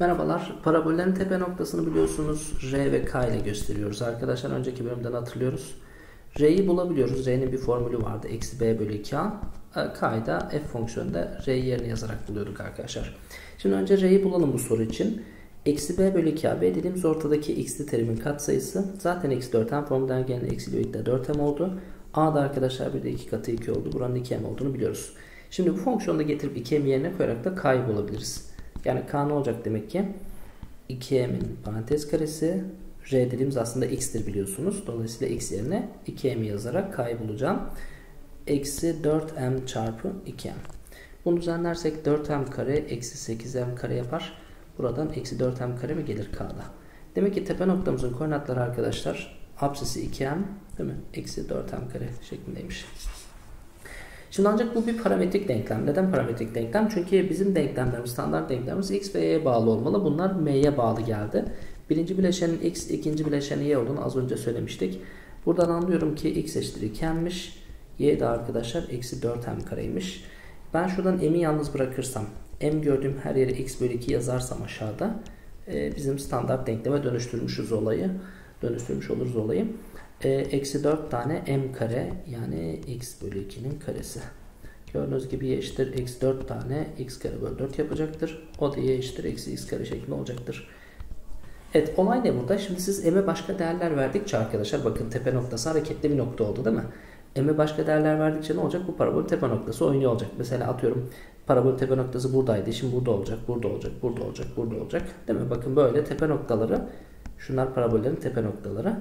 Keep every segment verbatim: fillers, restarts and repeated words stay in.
Merhabalar, parabollerin tepe noktasını biliyorsunuz R ve K ile gösteriyoruz arkadaşlar, önceki bölümden hatırlıyoruz. R'yi bulabiliyoruz, R'nin bir formülü vardı, eksi B bölü K. K'yı da F fonksiyonunda R'yi yerine yazarak buluyorduk arkadaşlar. Şimdi önce R'yi bulalım bu soru için. Eksi B bölü K, B dediğimiz ortadaki x'li terimin katsayısı. Zaten eksi dört m formülden gelen eksi de dört m oldu. A da arkadaşlar bir de iki katı iki oldu, buranın iki m olduğunu biliyoruz. Şimdi bu fonksiyonda getirip iki m'yi yerine koyarak da K'yı bulabiliriz. Yani K ne olacak demek ki? iki m'in parantez karesi, R dediğimiz aslında x'tir biliyorsunuz. Dolayısıyla x yerine iki m'yi yazarak K'yı bulacağım. Eksi dört m çarpı iki m. Bunu düzenlersek dört m kare eksi sekiz m kare yapar. Buradan eksi dört m kare mi gelir K'da? Demek ki tepe noktamızın koordinatları arkadaşlar apsisi iki m değil mi? Eksi dört m kare şeklindeymiş. Şimdi ancak bu bir parametrik denklem. Neden parametrik denklem? Çünkü bizim denklemlerimiz, standart denklemlerimiz x ve y'ye bağlı olmalı. Bunlar m'ye bağlı geldi. Birinci bileşenin x, ikinci bileşenin y olduğunu az önce söylemiştik. Buradan anlıyorum ki x eşittir iki m'miş. Y de arkadaşlar eksi dört m kareymiş. Ben şuradan m'i yalnız bırakırsam, m gördüğüm her yere x bölü iki yazarsam aşağıda e, bizim standart denkleme dönüştürmüşüz olayı. Dönüştürmüş oluruz olayı. Eksi dört tane m kare, yani x bölü iki'nin karesi. Gördüğünüz gibi y eşittir eksi dört tane x kare bölü dört yapacaktır. O da y eşittir eksi x kare şeklinde olacaktır. Evet, olay ne burada? Şimdi siz m'e başka değerler verdikçe arkadaşlar, bakın tepe noktası hareketli bir nokta oldu değil mi? M'e başka değerler verdikçe ne olacak? Bu parabol tepe noktası oynuyor olacak. Mesela atıyorum parabol tepe noktası buradaydı. Şimdi burada olacak, burada olacak, burada olacak, burada olacak. Değil mi? Bakın böyle tepe noktaları, şunlar parabollerin tepe noktaları.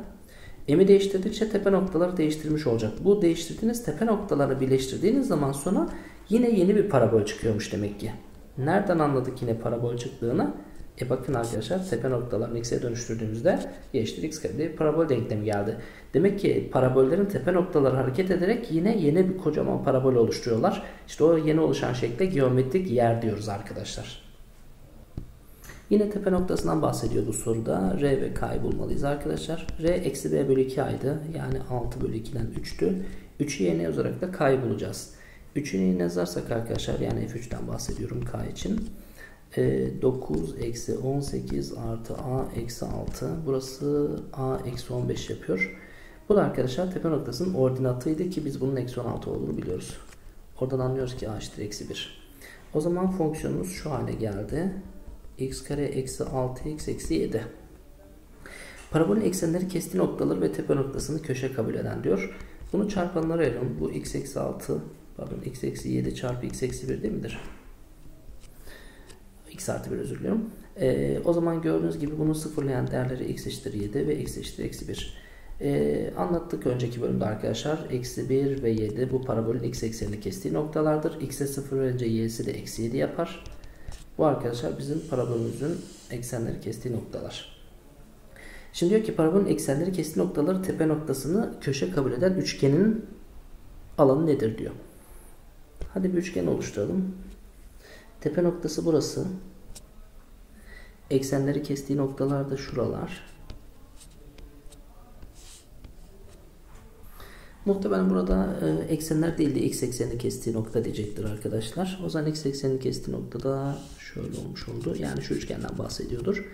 M'i değiştirdikçe tepe noktaları değiştirmiş olacak. Bu değiştirdiğiniz tepe noktaları birleştirdiğiniz zaman sonra yine yeni bir parabol çıkıyormuş demek ki. Nereden anladık yine parabol çıktığını? E bakın arkadaşlar, tepe noktalarını x'e dönüştürdüğümüzde y eşittir x kare diye bir parabol denklemi geldi. Demek ki parabollerin tepe noktaları hareket ederek yine yeni bir kocaman parabol oluşturuyorlar. İşte o yeni oluşan şekle geometrik yer diyoruz arkadaşlar. Yine tepe noktasından bahsediyor bu soruda. R ve K'yı bulmalıyız arkadaşlar. R eksi B bölü iki A'ydı. Yani altı bölü iki'den üç'tü. üç'ü yerine yazarak da K'yı bulacağız. üç'ü yerine yazarsak arkadaşlar, yani F üç'ten bahsediyorum K için. dokuz eksi on sekiz artı A eksi altı. Burası A eksi on beş yapıyor. Bu da arkadaşlar tepe noktasının ordinatıydı ki biz bunun eksi on altı olduğunu biliyoruz. Oradan anlıyoruz ki A eşittir eksi bir. O zaman fonksiyonumuz şu hale geldi. X kare eksi altı x eksi yedi. Parabolün eksenleri kestiği noktaları ve tepe noktasını köşe kabul eden diyor. Bunu çarpanlara ayıralım. Bu x eksi altı, pardon x eksi yedi çarpı x eksi bir değil midir? X artı bir, özür diliyorum. Ee, o zaman gördüğünüz gibi bunu sıfırlayan değerleri x eşittir yedi ve x eşittir eksi bir. Ee, anlattık önceki bölümde arkadaşlar. Eksi bir ve yedi bu parabolün x eksenini kestiği noktalardır. X'e sıfır verince y'si de eksi yedi yapar. Bu arkadaşlar bizim parabolümüzün eksenleri kestiği noktalar. Şimdi diyor ki parabolün eksenleri kestiği noktaları tepe noktasını köşe kabul eden üçgenin alanı nedir diyor. Hadi bir üçgen oluşturalım. Tepe noktası burası. Eksenleri kestiği noktalar da şuralar. Muhtemelen burada e, eksenler değil de x eksenini kestiği nokta diyecektir arkadaşlar. O zaman x eksenini kestiği noktada şöyle olmuş oldu. Yani şu üçgenden bahsediyordur.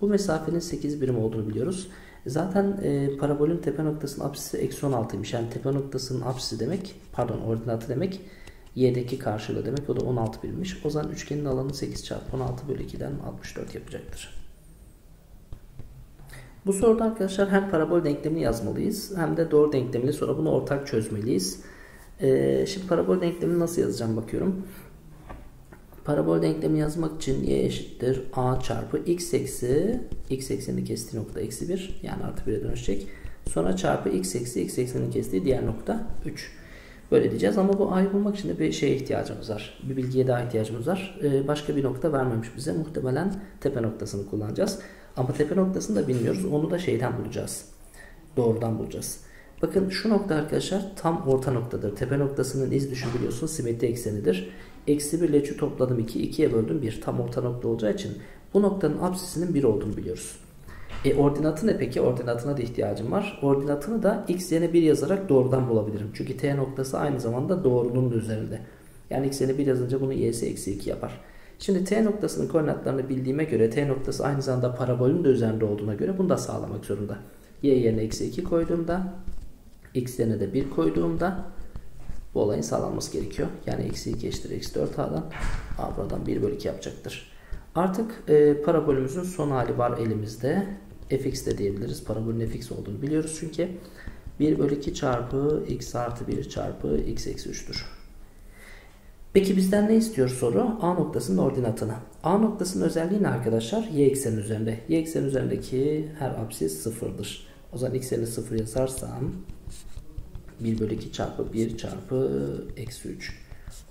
Bu mesafenin sekiz birim olduğunu biliyoruz. Zaten e, parabolün tepe noktasının apsisi eksi on altıymış. Yani tepe noktasının apsisi demek, pardon ordinatı demek, y'deki karşılığı demek. O da on altı birimmiş. O zaman üçgenin alanı sekiz çarpı on altı bölü iki'den altmış dört yapacaktır. Bu soruda arkadaşlar hem parabol denklemini yazmalıyız hem de doğru denklemini, sonra bunu ortak çözmeliyiz. Ee, şimdi parabol denklemini nasıl yazacağım bakıyorum. Parabol denklemi yazmak için y eşittir a çarpı x eksi x eksenini kestiği nokta eksi bir, yani artı bir'e dönüşecek. Sonra çarpı x eksi x eksenini kestiği diğer nokta üç. Böyle diyeceğiz ama bu a'yı bulmak için de bir şeye ihtiyacımız var. Bir bilgiye daha ihtiyacımız var. Ee, başka bir nokta vermemiş bize. Muhtemelen tepe noktasını kullanacağız. Ama tepe noktasını da bilmiyoruz. Onu da şeyden bulacağız. Doğrudan bulacağız. Bakın şu nokta arkadaşlar tam orta noktadır. Tepe noktasının iz düşümü biliyorsunuz simetri eksenidir. Eksi bir ile üç'ü topladım iki. iki'ye böldüm bir. Tam orta nokta olacağı için bu noktanın apsisinin bir olduğunu biliyoruz. E ordinatı ne peki? Ordinatına da ihtiyacım var. Ordinatını da x yerine bir yazarak doğrudan bulabilirim. Çünkü t noktası aynı zamanda doğruluğun üzerinde. Yani x yerine bir yazınca bunu y'si eksi iki yapar. Şimdi T noktasının koordinatlarını bildiğime göre T noktası aynı zamanda parabolün de üzerinde olduğuna göre bunu da sağlamak zorunda. Y yerine eksi iki koyduğumda, x yerine de bir koyduğumda bu olayın sağlanması gerekiyor. Yani eksi iki eşittir eksi dört a'dan a buradan bir bölü iki yapacaktır. Artık e, parabolümüzün son hali var elimizde. Fx de diyebiliriz. Parabolün fx olduğunu biliyoruz çünkü. bir bölü iki çarpı x artı bir çarpı x eksi üç'tür. Peki bizden ne istiyor soru? A noktasının ordinatını. A noktasının özelliği ne arkadaşlar? Y eksenin üzerinde. Y eksenin üzerindeki her apsis sıfır'dır. O zaman x yerine sıfır yazarsam bir bölü iki çarpı bir çarpı eksi üç.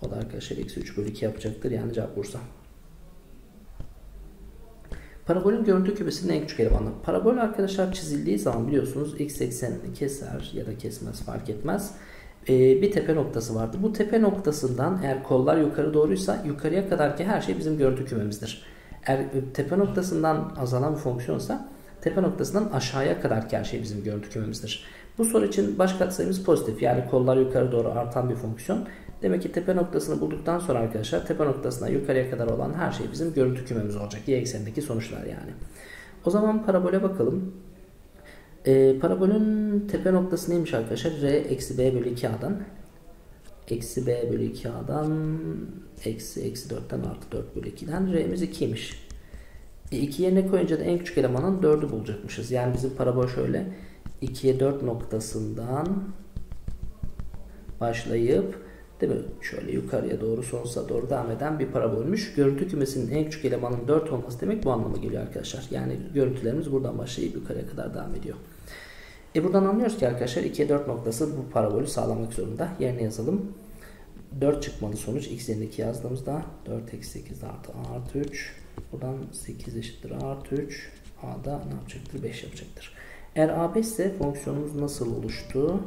O da arkadaşlar eksi üç bölü iki yapacaktır. Yani cevap Bursa. Parabolün görüntü kübesinin en küçük elemanı. Parabol arkadaşlar çizildiği zaman biliyorsunuz x eksenini keser ya da kesmez fark etmez. Ee, bir tepe noktası vardı. Bu tepe noktasından eğer kollar yukarı doğruysa yukarıya kadarki her şey bizim görüntü kümemizdir. Eğer tepe noktasından azalan bir fonksiyonsa tepe noktasından aşağıya kadarki her şey bizim görüntü kümemizdir. Bu soru için baş katsayımız pozitif. Yani kollar yukarı doğru artan bir fonksiyon. Demek ki tepe noktasını bulduktan sonra arkadaşlar tepe noktasına yukarıya kadar olan her şey bizim görüntü kümemiz olacak. Y eksenindeki sonuçlar yani. O zaman parabole bakalım. Ee, parabolün tepe noktası neymiş arkadaşlar? R eksi b bölü iki a'dan. Eksi b bölü iki a'dan eksi eksi dört'ten artı dört bölü iki'den R'miz iki'ymiş. E, iki yerine koyunca da en küçük elemanın dörd'ü bulacakmışız. Yani bizim parabol şöyle iki'ye dört noktasından başlayıp değil mi? Şöyle yukarıya doğru sonsuza doğru devam eden bir parabolmüş. Görüntü kümesinin en küçük elemanın dört olması demek bu anlama geliyor arkadaşlar. Yani görüntülerimiz buradan başlayıp yukarıya kadar devam ediyor. E buradan anlıyoruz ki arkadaşlar iki'ye dört noktası bu parabolü sağlamak zorunda. Yerine yazalım. dört çıkmalı sonuç. X yerine iki yazdığımızda dört eksi sekiz artı a artı üç. Buradan sekiz eşittir a artı üç. A da ne yapacaktır? beş yapacaktır. Eğer a beş ise fonksiyonumuz nasıl oluştu?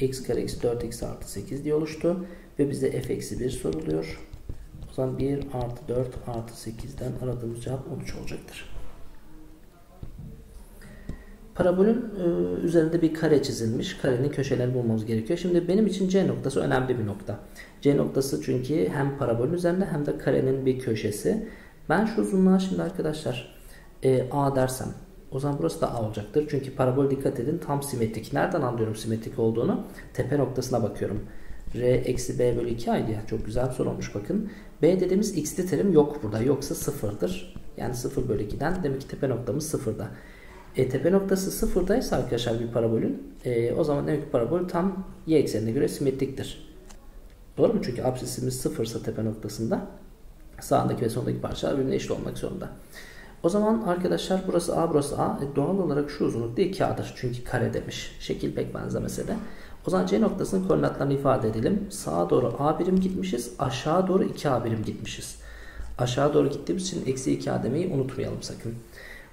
X kare eksi dört x artı sekiz diye oluştu. Ve bize f eksi bir soruluyor. O zaman bir artı dört artı sekiz'den aradığımız cevap on üç olacaktır. Parabolün e, üzerinde bir kare çizilmiş. Karenin köşelerini bulmamız gerekiyor. Şimdi benim için C noktası önemli bir nokta. C noktası çünkü hem parabolün üzerinde hem de karenin bir köşesi. Ben şu uzunluğa şimdi arkadaşlar e, A dersem. O zaman burası da A olacaktır. Çünkü parabol dikkat edin tam simetrik. Nereden anlıyorum simetrik olduğunu? Tepe noktasına bakıyorum. R eksi B bölü iki a'ydı ya. Çok güzel bir soru olmuş bakın. B dediğimiz x'li terim yok burada. Yoksa sıfır'dır. Yani sıfır bölü iki'den. Demek ki tepe noktamız sıfır'da. E, tepe noktası sıfır'daysa arkadaşlar bir parabolün. E, o zaman demek ki parabol tam y eksenine göre simetriktir. Doğru mu? Çünkü apsisimiz sıfır'sa tepe noktasında sağındaki ve sondaki parçalar birbirine eşit olmak zorunda. O zaman arkadaşlar burası A burası A. E doğal olarak şu uzunluk da iki a'dır. Çünkü kare demiş. Şekil pek benzemese de. O zaman C noktasının koordinatlarını ifade edelim. Sağa doğru A birim gitmişiz. Aşağı doğru iki a birim gitmişiz. Aşağı doğru gittiğimiz için eksi iki a demeyi unutmayalım sakın.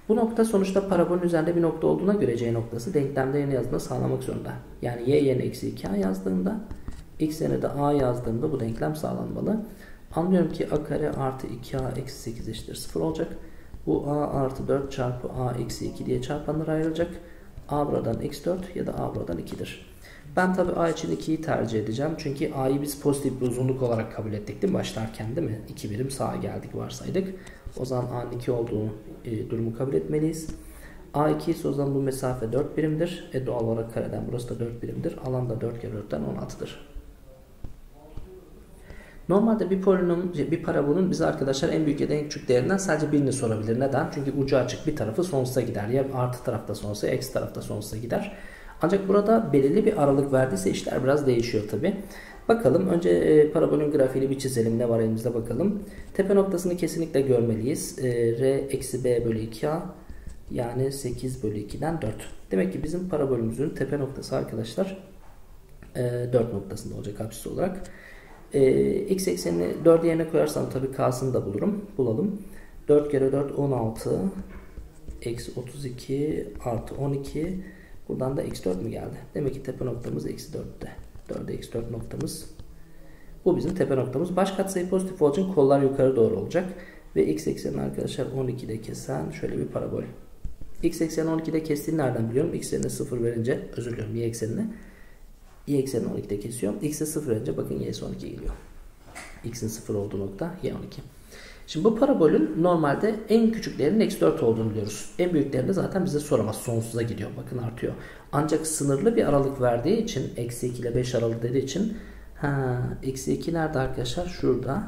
Bu nokta sonuçta parabolün üzerinde bir nokta olduğuna göre C noktası denklemde yerine yazdığında sağlamak zorunda. Yani Y yerine eksi iki a yazdığımda X yerine de A yazdığımda bu denklem sağlanmalı. Anlıyorum ki A kare artı iki a eksi sekiz eşittir sıfır olacak. Bu a artı dört çarpı a eksi iki diye çarpanlara ayrılacak. A buradan eksi dört ya da a buradan iki'dir. Ben tabi a için iki'yi tercih edeceğim. Çünkü a'yı biz pozitif bir uzunluk olarak kabul ettik değil mi? Başlarken değil mi? iki birim sağa geldik varsaydık. O zaman a'nın iki olduğu e, durumu kabul etmeliyiz. a iki ise o zaman bu mesafe dört birimdir. E doğal olarak kareden burası da dört birimdir. Alan da dört kere dört'ten on altı'dır. Normalde bir polinom, bir parabolün bize arkadaşlar en büyük ya da en küçük değerinden sadece birini sorabilir. Neden? Çünkü ucu açık bir tarafı sonsuza gider. Ya artı tarafta sonsuza ya eksi tarafta sonsuza gider. Ancak burada belirli bir aralık verdiyse işler biraz değişiyor tabi. Bakalım önce e, parabolün grafiğini bir çizelim. Ne var elimizde bakalım. Tepe noktasını kesinlikle görmeliyiz. E, R eksi B bölü iki a yani sekiz bölü iki'den dört. Demek ki bizim parabolümüzün tepe noktası arkadaşlar e, dört noktasında olacak apsis olarak. Ee, x eksenini dört yerine koyarsam tabii k'sını da bulurum. Bulalım. dört kere dört on altı eksi otuz iki artı on iki. Buradan da eksi dört mü geldi? Demek ki tepe noktamız eksi dört'te. dört'e eksi dört noktamız. Bu bizim tepe noktamız. Baş katsayı pozitif olduğu için kollar yukarı doğru olacak. Ve x eksenini arkadaşlar on iki'de kesen şöyle bir parabol. X eksenini on iki'de kestiğini nereden biliyorum? X eksenine sıfır verince özür diliyorum y eksenine. Y eksenini on iki'de kesiyorum. X'e sıfır önce bakın y'si on iki geliyor. x'in sıfır olduğu nokta y on iki. Şimdi bu parabolün normalde en küçüklerinin eksi dört olduğunu biliyoruz. En büyüklerini zaten bize soramaz. Sonsuza gidiyor. Bakın artıyor. Ancak sınırlı bir aralık verdiği için eksi iki ile beş aralık dediği için eksi iki nerede arkadaşlar? Şurada.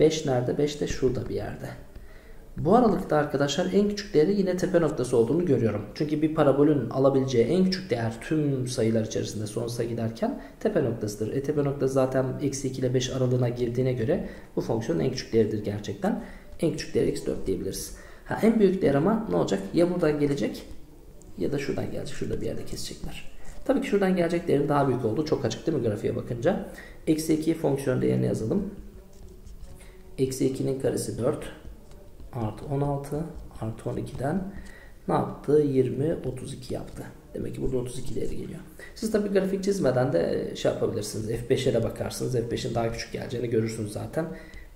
beş nerede? beş de şurada bir yerde. Bu aralıkta arkadaşlar en küçük değeri yine tepe noktası olduğunu görüyorum. Çünkü bir parabolün alabileceği en küçük değer tüm sayılar içerisinde sonsuza giderken tepe noktasıdır. E tepe noktası zaten eksi iki ile beş aralığına girdiğine göre bu fonksiyonun en küçük değeridir gerçekten. En küçük değeri eksi dört diyebiliriz. Ha, en büyük değer ama ne olacak? Ya buradan gelecek ya da şuradan gelecek. Şurada bir yerde kesecekler. Tabii ki şuradan gelecek değerin daha büyük olduğu çok açık değil mi grafiğe bakınca? eksi iki fonksiyon değerini yazalım. eksi ikinin karesi dört. Artı on altı artı on ikiden ne yaptı? yirmi, otuz iki yaptı. Demek ki burada otuz iki değeri geliyor. Siz tabi grafik çizmeden de şey yapabilirsiniz. F beşe de bakarsınız. F beşin daha küçük geleceğini görürsünüz zaten.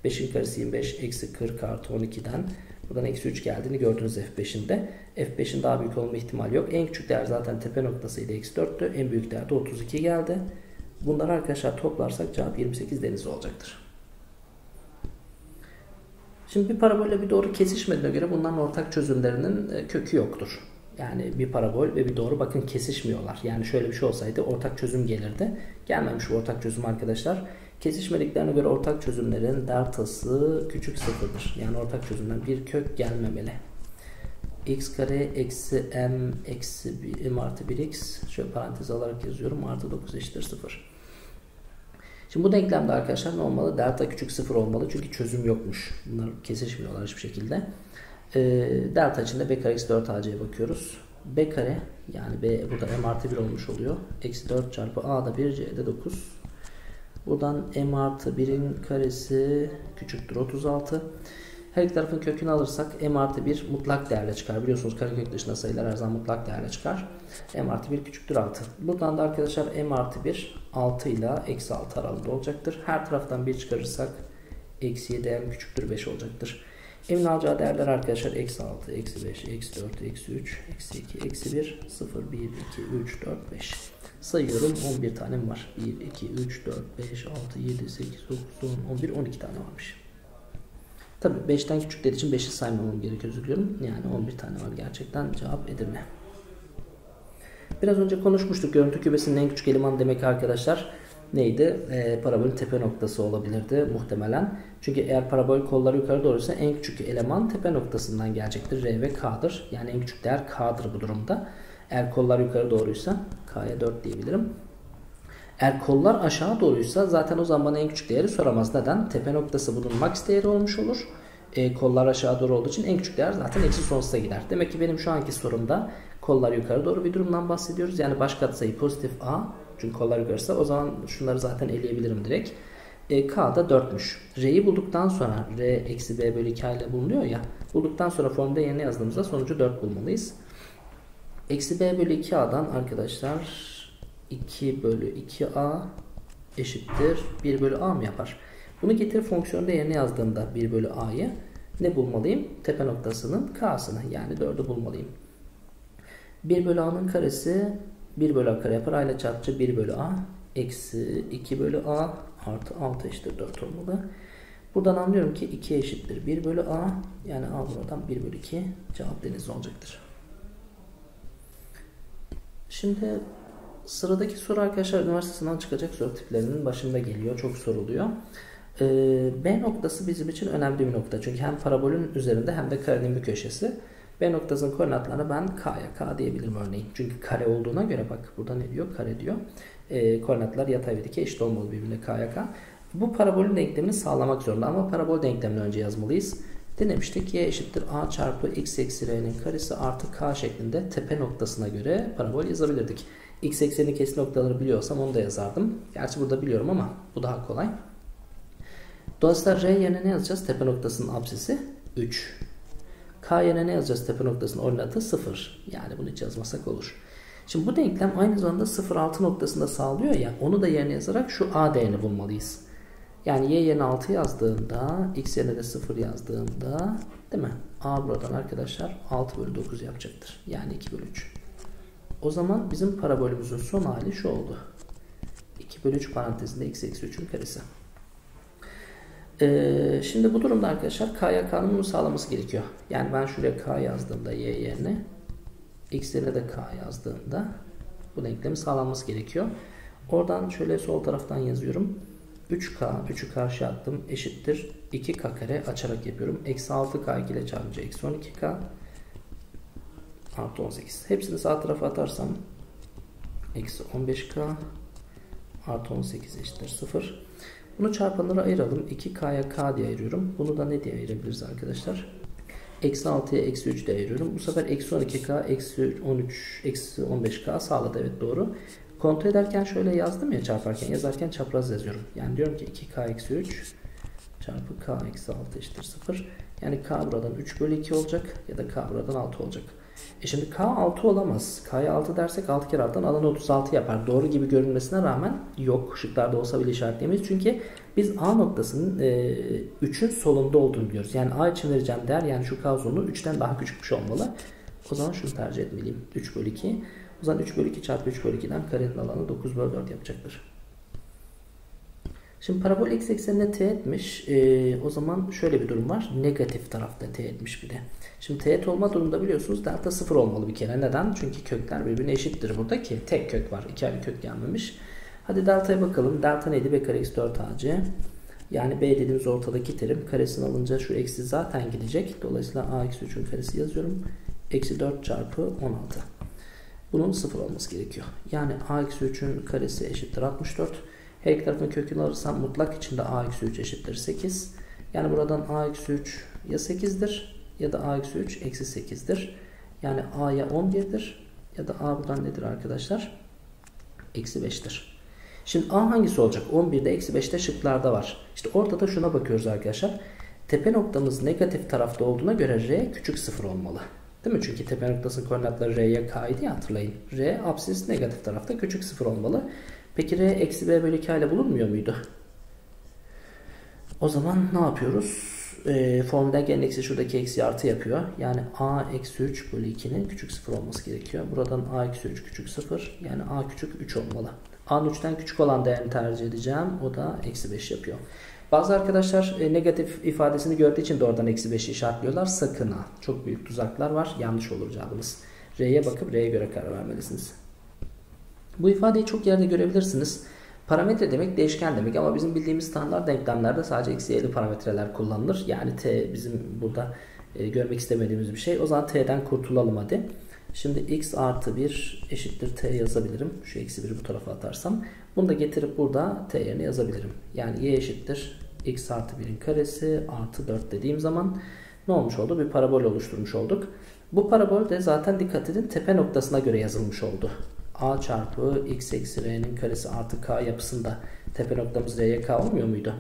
beşin karesi yirmi beş, eksi kırk artı on ikiden. Buradan eksi üç geldiğini gördünüz F beşin de. F beşin daha büyük olma ihtimali yok. En küçük değer zaten tepe noktası ile eksi dörttü. En büyük değer de otuz iki geldi. Bunları arkadaşlar toplarsak cevap yirmi sekiz deniz olacaktır. Şimdi bir parabolle bir doğru kesişmediğine göre bunların ortak çözümlerinin kökü yoktur. Yani bir parabol ve bir doğru bakın kesişmiyorlar. Yani şöyle bir şey olsaydı ortak çözüm gelirdi. Gelmemiş bu ortak çözüm arkadaşlar. Kesişmediklerine göre ortak çözümlerin deltası küçük sıfırdır. Yani ortak çözümden bir kök gelmemeli. X kare eksi m eksi m artı bir x şöyle parantez alarak yazıyorum artı dokuz eşittir sıfır. Şimdi bu denklemde arkadaşlar ne olmalı? Delta küçük sıfır olmalı çünkü çözüm yokmuş. Bunlar kesişmiyorlar hiçbir şekilde. E, delta içinde b kare eksi dört ac'ye bakıyoruz. B kare yani b burada m artı bir olmuş oluyor. Eksi dört çarpı a'da bir c'de dokuz. Buradan m artı birin karesi küçüktür otuz altı. Her iki tarafın kökünü alırsak m artı bir mutlak değerle çıkar. Biliyorsunuz karekök dışında sayılar her zaman mutlak değerle çıkar. M artı bir küçüktür altı. Buradan da arkadaşlar m artı bir altı ile eksi altı aralığında olacaktır. Her taraftan bir çıkarırsak eksi yedi m küçüktür beş olacaktır. M'in alacağı değerler arkadaşlar eksi altı, eksi beş, eksi dört, eksi üç, eksi iki, eksi bir, sıfır, bir, iki, üç, dört, beş. Sayıyorum on bir tanem var. bir, iki, üç, dört, beş, altı, yedi, sekiz, dokuz, on, on bir, on iki tane varmış. Tabii beşten küçük dediği için beşi saymamam gerekiyor üzülüyorum. Yani on bir tane var gerçekten cevap Edirne. Biraz önce konuşmuştuk. Görüntü kübesinin en küçük elemanı demek arkadaşlar neydi? E, parabolün tepe noktası olabilirdi muhtemelen. Çünkü eğer parabol kolları yukarı doğruysa en küçük eleman tepe noktasından gelecektir. R ve K'dır. Yani en küçük değer K'dır bu durumda. Eğer kollar yukarı doğruysa K'ya dört diyebilirim. Eğer kollar aşağı doğruysa zaten o zaman bana en küçük değeri soramaz. Neden? Tepe noktası bunun max değeri olmuş olur. E, kollar aşağı doğru olduğu için en küçük değer zaten eksi sonsuza gider. Demek ki benim şu anki sorumda kollar yukarı doğru bir durumdan bahsediyoruz. Yani baş katsayı pozitif A. Çünkü kollar yukarısa o zaman şunları zaten eleyebilirim direkt. E, K da dörtmüş. R'yi bulduktan sonra R eksi B bölü K ile bulunuyor ya. Bulduktan sonra formda yerine yazdığımızda sonucu dört bulmalıyız. Eksi B bölü iki A'dan arkadaşlar... iki bölü iki a eşittir bir bölü a mı yapar? Bunu getirip fonksiyonda yerine yazdığımda bir bölü a'yı ne bulmalıyım? Tepe noktasının k'sını yani dördü bulmalıyım. bir bölü a'nın karesi bir bölü a kare yapar. A ile çarpıcı bir bölü a eksi iki bölü a artı altı eşittir dört olmalı. Buradan anlıyorum ki iki eşittir bir bölü a yani a buradan bir bölü iki cevap deniz olacaktır. Şimdi sıradaki soru arkadaşlar üniversite sınavından çıkacak soru tiplerinin başında geliyor. Çok soruluyor. Ee, B noktası bizim için önemli bir nokta. Çünkü hem parabolün üzerinde hem de karenin bir köşesi. B noktasının koordinatlarına ben K'ya K diyebilirim örneğin. Çünkü kare olduğuna göre bak burada ne diyor? Kare diyor. Ee, koordinatlar yatay ve dikey eşit olmalı birbirine K'ya K. Bu parabolün denklemini sağlamak zorunda ama parabol denklemini önce yazmalıyız. Denemiştik y eşittir a çarpı x eksi r'nin karesi artı k şeklinde tepe noktasına göre parabol yazabilirdik. X eksenin kesin noktaları biliyorsam onu da yazardım. Gerçi burada biliyorum ama bu daha kolay. Dolayısıyla r yerine ne yazacağız? Tepe noktasının absisi üç. K yerine ne yazacağız? Tepe noktasının ordinatı sıfır. Yani bunu hiç yazmasak olur. Şimdi bu denklem aynı zamanda sıfır altı noktasında sağlıyor ya. Onu da yerine yazarak şu a değerini bulmalıyız. Yani y yerine altı yazdığımda, x yerine de sıfır yazdığımda değil mi? A buradan arkadaşlar altı bölü dokuz yapacaktır. Yani iki bölü üç. O zaman bizim parabolümüzün son hali şu oldu. iki bölü üç parantezinde x eksi üçün karesi. Ee, şimdi bu durumda arkadaşlar K Y K'nın bunu sağlaması gerekiyor. Yani ben şuraya K yazdığımda Y yerine, X yerine de K yazdığımda bu denklemi sağlanması gerekiyor. Oradan şöyle sol taraftan yazıyorum. üç K, üçü karşıya attım, eşittir iki K kare açarak yapıyorum. Eksi altı K ile çarpınca eksi on iki K artı on sekiz. Hepsini sağ tarafa atarsam eksi on beş K artı on sekiz eşittir sıfır. Bunu çarpanlara ayıralım. iki K'ya K diye ayırıyorum. Bunu da ne diye ayırabiliriz arkadaşlar? Eksi altıya eksi üç diye ayırıyorum. Bu sefer eksi on iki K, eksi on üç, eksi on beş K sağladı. Evet, doğru. Kontrol ederken şöyle yazdım ya, çarparken yazarken çapraz yazıyorum. Yani diyorum ki iki K eksi üç çarpı K eksi altı eşittir sıfır. Yani K buradan üç bölü iki olacak ya da K buradan altı olacak. E şimdi K altı olamaz. K'ya altı dersek altı kere alttan alanı otuz altı yapar. Doğru gibi görünmesine rağmen yok. Şıklarda olsa bile işaretleyemeyiz. Çünkü biz A noktasının e, üçün solunda olduğunu biliyoruz. Yani A için vereceğim değer, yani şu K uzunluğu üçten daha küçükmüş olmalı. O zaman şunu tercih etmeliyim. üç bölü iki. O zaman üç bölü iki çarpı üç bölü iki'den karenin alanı dokuz bölü dört yapacaktır. Şimdi parabol x eksenine teğet etmiş. Ee, o zaman şöyle bir durum var. Negatif tarafta teğet etmiş bir de. Şimdi teğet olma durumunda biliyorsunuz delta sıfır olmalı bir kere. Neden? Çünkü kökler birbirine eşittir burada ki. Tek kök var. İki ayrı kök gelmemiş. Hadi delta'ya bakalım. Delta neydi? B kare x dört ac. Yani B dediğimiz ortadaki terim. Karesini alınca şu eksi zaten gidecek. Dolayısıyla a eksi üçün karesi yazıyorum. Eksi dört çarpı on altı. Bunun sıfır olması gerekiyor. Yani a eksi üçün karesi eşittir altmış dört. Her iki tarafın kökünü alırsam mutlak içinde a eksi üç eşittir sekiz. Yani buradan a eksi üç ya sekizdir ya da a eksi üç eksi sekizdir. Yani a ya on birdir ya da a buradan nedir arkadaşlar? Eksi beştir. Şimdi a hangisi olacak? on birde eksi beşte şıklarda var. İşte ortada şuna bakıyoruz arkadaşlar. Tepe noktamız negatif tarafta olduğuna göre r küçük sıfır olmalı. Değil mi? Çünkü tepe noktasının koordinatları R'ye K'ydı ya, hatırlayın. R apsis negatif tarafta küçük sıfır olmalı. Peki R eksi B bölü iki ile bulunmuyor muydu? O zaman ne yapıyoruz? E, formülden gelen eksi şuradaki eksi artı yapıyor. Yani A eksi üç bölü iki'nin küçük sıfır olması gerekiyor. Buradan A eksi üç küçük sıfır. Yani A küçük üç olmalı. A'nın üçten küçük olan değerini tercih edeceğim. O da eksi beş yapıyor. Bazı arkadaşlar e, negatif ifadesini gördüğü için de oradan eksi beş'i işaretliyorlar. Sakın ha. Çok büyük tuzaklar var. Yanlış olur cevabınız. R'ye bakıp R'ye göre karar vermelisiniz. Bu ifadeyi çok yerde görebilirsiniz. Parametre demek değişken demek ama bizim bildiğimiz standart denklemlerde sadece eksi y'li parametreler kullanılır. Yani t bizim burada e, görmek istemediğimiz bir şey. O zaman t'den kurtulalım hadi. Şimdi x artı bir eşittir t yazabilirim. Şu eksi biri bu tarafa atarsam. Bunu da getirip burada t yerine yazabilirim. Yani y eşittir x artı birin karesi artı dört dediğim zaman ne olmuş oldu? Bir parabol oluşturmuş olduk. Bu parabol de zaten dikkat edin tepe noktasına göre yazılmış oldu. A çarpı x eksi r'nin karesi artı k yapısında tepe noktamız r'ye k olmuyor muydu?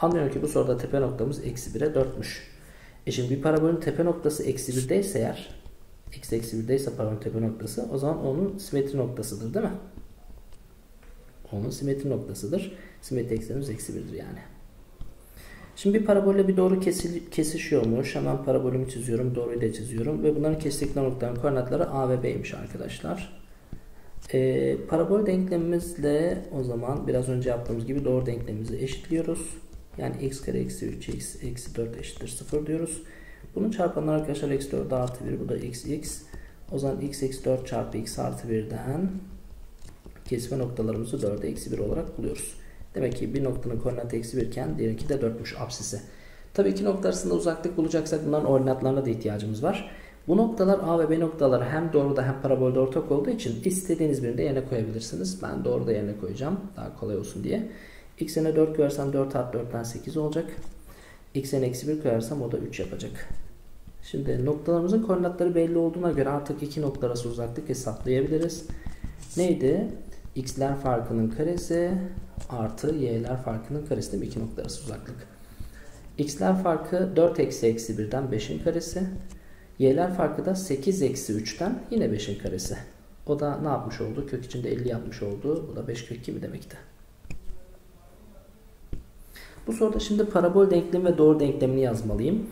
Anlıyorum ki bu soruda tepe noktamız eksi bir'e dört'müş. E şimdi bir parabolün tepe noktası eksi bir'deyse eğer, x eksi bir'deyse parabolün tepe noktası, o zaman onun simetri noktasıdır değil mi? Onun simetri noktasıdır. Simetri eksenimiz eksi bir'dir yani. Şimdi bir parabolle bir doğru kesişiyormuş. Hemen parabolümü çiziyorum, doğruyu da çiziyorum ve bunların kesiştikleri noktaların koordinatları a ve b'ymiş arkadaşlar. Ee, parabol denklemimizle o zaman biraz önce yaptığımız gibi doğru denklemimizi eşitliyoruz. Yani x kare eksi üç x eksi dört eşittir sıfır diyoruz. Bunun çarpanları arkadaşlar eksi dört artı bir, bu da eksi x. O zaman x eksi dört çarpı x artı bir'den kesme noktalarımızı dört'e eksi bir olarak buluyoruz. Demek ki bir noktanın koordinatı eksi bir iken diğerinki de dört'müş apsisi. Tabii iki nokta arasında uzaklık bulacaksak bunların ordinatlarına da ihtiyacımız var. Bu noktalar A ve B noktaları hem doğruda hem parabolde ortak olduğu için istediğiniz birini de yerine koyabilirsiniz. Ben doğruda yerine koyacağım daha kolay olsun diye. X'e dört koyarsam dört artı dört'ten sekiz olacak. X'e eksi bir koyarsam o da üç yapacak. Şimdi noktalarımızın koordinatları belli olduğuna göre artık iki nokta arası uzaklık hesaplayabiliriz. Neydi? X'ler farkının karesi artı y'ler farkının karesi değil mi? iki nokta arası uzaklık. X'ler farkı dört eksi eksi bir'den beş'in karesi. Y'ler farkı da sekiz eksi üç'ten yine beş'in karesi. O da ne yapmış oldu? Kök içinde elli yapmış oldu. Bu da beş kök iki mi demekti? Bu soruda şimdi parabol denklemi ve doğru denklemini yazmalıyım.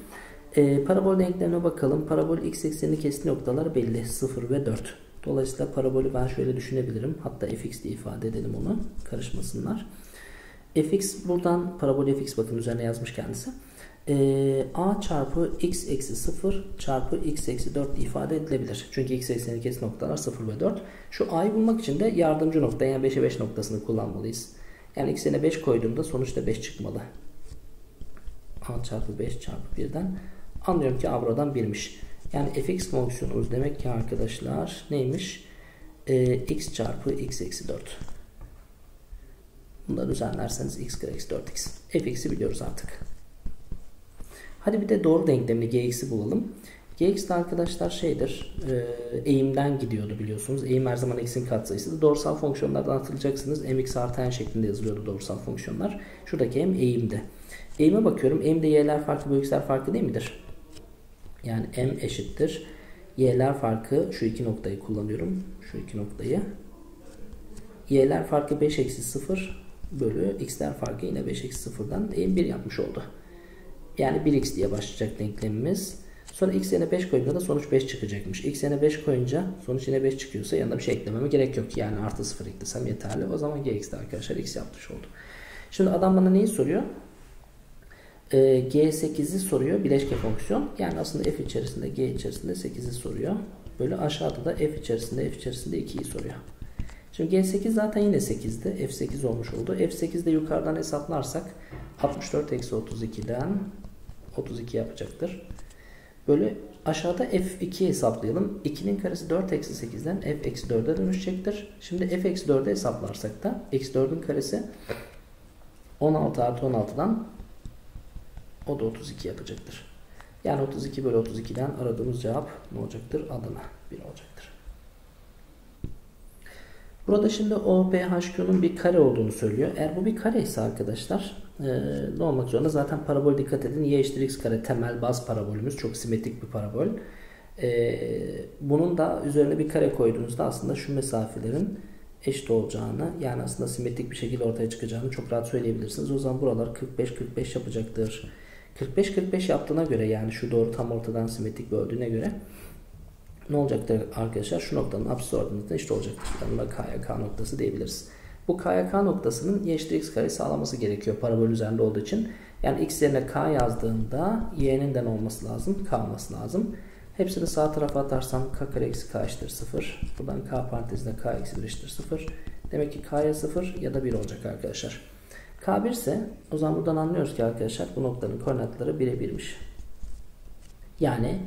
Ee, parabol denklemine bakalım. Parabol x eksenini kestiği noktalar belli. sıfır ve dört. Dolayısıyla parabolü ben şöyle düşünebilirim. Hatta fx diye ifade edelim onu. Karışmasınlar. fx buradan parabol fx bakın üzerine yazmış kendisi. E, a çarpı x eksi sıfır çarpı x eksi dört ifade edilebilir. Çünkü x eksenindeki kesin noktalar sıfır ve dört. Şu a'yı bulmak için de yardımcı nokta yani beşe beş noktasını kullanmalıyız. Yani x'ine beş koyduğumda sonuçta beş çıkmalı. A çarpı beş çarpı birden. Anlıyorum ki a buradan birmiş. Yani fx fonksiyonumuz demek ki arkadaşlar neymiş? E, x çarpı x eksi dört. Bunları düzenlerseniz x kare eksi dört x. fx'i biliyoruz artık. Hadi bir de doğru denklemini gx'i bulalım. Gx de arkadaşlar şeydir, eğimden gidiyordu biliyorsunuz. Eğim her zaman x'in katsayısıdır. Doğrusal fonksiyonlardan hatırlayacaksınız. Mx artı n şeklinde yazılıyordu doğrusal fonksiyonlar. Şuradaki m eğimde. Eğime bakıyorum. M'de y'ler farklı, bu x'ler farklı değil midir? Yani m eşittir. Y'ler farkı, şu iki noktayı kullanıyorum. Şu iki noktayı. Y'ler farkı beş eksi sıfır bölü x'ler farkı yine beş eksi sıfırdan eğim bir yapmış oldu. Yani bir x diye başlayacak denklemimiz. Sonra x yerine beş koyunca da sonuç beş çıkacakmış. X yerine beş koyunca sonuç yine beş çıkıyorsa yanına bir şey eklememe gerek yok. Yani artı sıfır eklesem yeterli. O zaman gx'de arkadaşlar x yapmış oldu. Şimdi adam bana neyi soruyor? Ee, g sekiz'i soruyor. Bileşke fonksiyon. Yani aslında f içerisinde g içerisinde sekiz'i soruyor. Böyle aşağıda da f içerisinde f içerisinde ikiyi soruyor. Şimdi g sekiz zaten yine sekiz'di. f sekiz olmuş oldu. f sekiz'de yukarıdan hesaplarsak altmış dört eksi otuz iki'den otuz iki yapacaktır. Böyle aşağıda f iki'yi hesaplayalım. iki'nin karesi dört eksi sekiz'den f eksi dört'e dönüşecektir. Şimdi f eksi dört'e hesaplarsak da eksi dört'ün karesi on altı artı on altı'dan o da otuz iki yapacaktır. Yani otuz iki bölü otuz iki'den aradığımız cevap ne olacaktır? Adana bir olacaktır. Burada şimdi O P H Q'nun bir kare olduğunu söylüyor. Eğer bu bir kare ise arkadaşlar e, ne olmak zorunda? Zaten parabol dikkat edin. Y eşittir x kare temel baz parabolümüz. Çok simetrik bir parabol. E, bunun da üzerine bir kare koyduğunuzda aslında şu mesafelerin eşit olacağını yani aslında simetrik bir şekilde ortaya çıkacağını çok rahat söyleyebilirsiniz. O zaman buralar kırk beş kırk beş yapacaktır. kırk beş kırk beş yaptığına göre yani şu doğru tam ortadan simetrik böldüğüne göre ne olacaktır arkadaşlar? Şu noktanın apsis ordinatına eşit olacaktır. Yani buna K'ya K noktası diyebiliriz. Bu K'ya K noktasının y eşittir x kare sağlaması gerekiyor parabol üzerinde olduğu için. Yani x yerine K yazdığında y'nin de olması lazım? K olması lazım. Hepsini sağ tarafa atarsam K kare eksi K eşittir sıfır. Buradan K parantezinde K eksi bir eşittir sıfır. Demek ki K'ya sıfır ya da bir olacak arkadaşlar. K bir ise o zaman buradan anlıyoruz ki arkadaşlar bu noktanın koordinatları bire bir'miş. Yani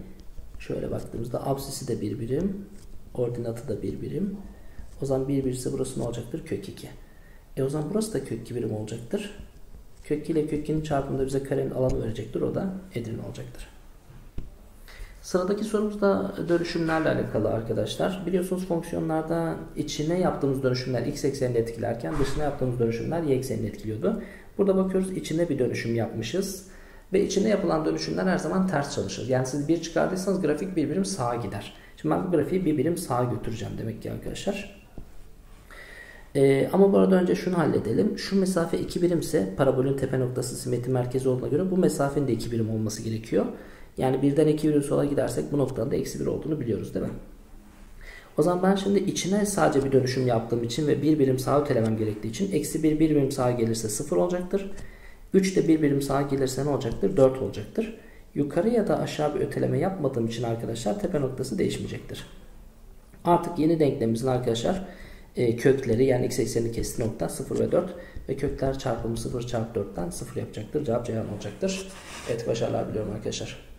şöyle baktığımızda absisi de bir birim, ordinatı da bir birim. O zaman bir birisi burası ne olacaktır? Kök iki. E o zaman burası da kök iki birim olacaktır. Kök iki ile kök iki'nin çarpımında bize karenin alanı verecektir. O da Edirne olacaktır. Sıradaki sorumuz da dönüşümlerle alakalı arkadaşlar. Biliyorsunuz fonksiyonlarda içine yaptığımız dönüşümler x eksenini etkilerken dışına yaptığımız dönüşümler y eksenini etkiliyordu. Burada bakıyoruz içine bir dönüşüm yapmışız. Ve içinde yapılan dönüşümler her zaman ters çalışır. Yani siz bir çıkardıysanız grafik bir birim sağa gider. Şimdi ben bu grafiği bir birim sağa götüreceğim demek ki arkadaşlar. Ee, ama bu arada önce şunu halledelim. Şu mesafe iki birimse parabolün tepe noktası simetri merkezi olduğuna göre bu mesafenin de iki birim olması gerekiyor. Yani birden iki birim sola gidersek bu noktanın da eksi bir olduğunu biliyoruz değil mi? O zaman ben şimdi içine sadece bir dönüşüm yaptığım için ve bir birim sağa ötelemem gerektiği için eksi bir bir birim sağa gelirse sıfır olacaktır. üç de bir birim sağa gelirse ne olacaktır? dört olacaktır. Yukarı ya da aşağı bir öteleme yapmadığım için arkadaşlar tepe noktası değişmeyecektir. Artık yeni denklemimizin arkadaşlar e, kökleri yani x eksenini kestiği nokta sıfır ve dört ve kökler çarpımı sıfır çarpı dört'ten sıfır yapacaktır. Cevap Ceyhan olacaktır. Evet başarılar diliyorum arkadaşlar.